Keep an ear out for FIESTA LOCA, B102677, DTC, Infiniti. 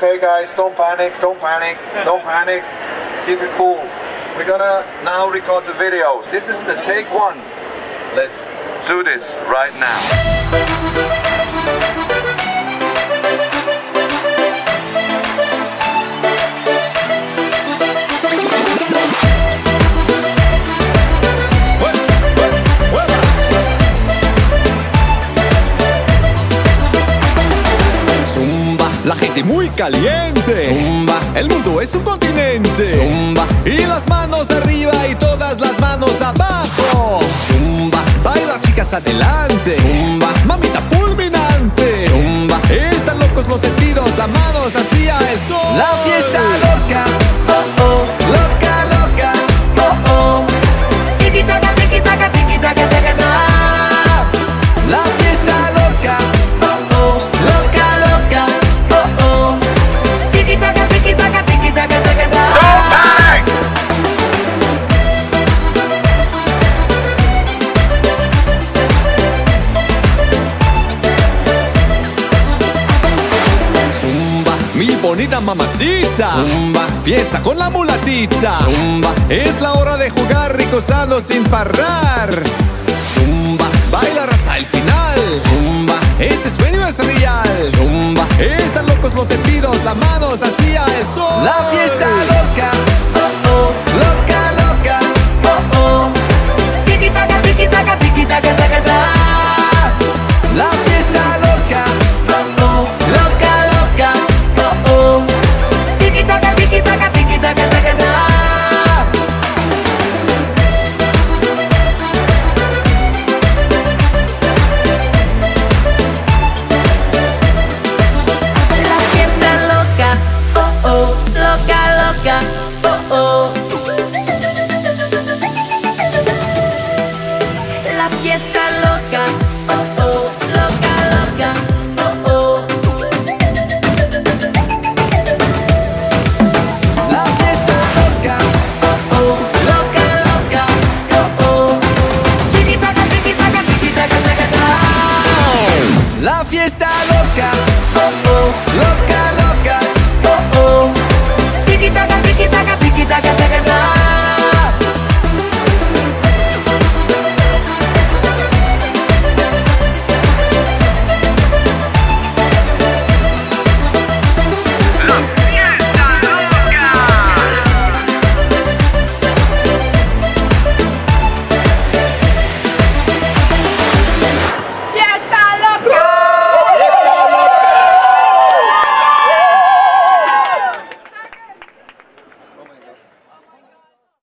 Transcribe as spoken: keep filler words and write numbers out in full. Okay guys, don't panic, don't panic, don't panic, keep it cool. We're gonna now record the videos. This is the take one. Let's do this right now. La gente muy caliente, zumba. El mundo es un continente, zumba. Y las manos arriba y todas las manos abajo, zumba. Baila chicas adelante, zumba. Mamita fulminante, zumba. Están locos los sentidos, las manos hacia el sol. La fiesta loca, oh oh, loca loca, oh oh. Tiki taka, tiki taka, tiki taka, taka ta. La fiesta loca, oh oh, loca loca. Mi bonita mamacita, zumba. Fiesta con la mulatita, zumba. Es la hora de jugar y gozando sin parar, zumba. Bailar hasta el final, zumba. Ese sueño es real, zumba. Están locos los sentidos, las manos hacia el sol. La fiesta loca.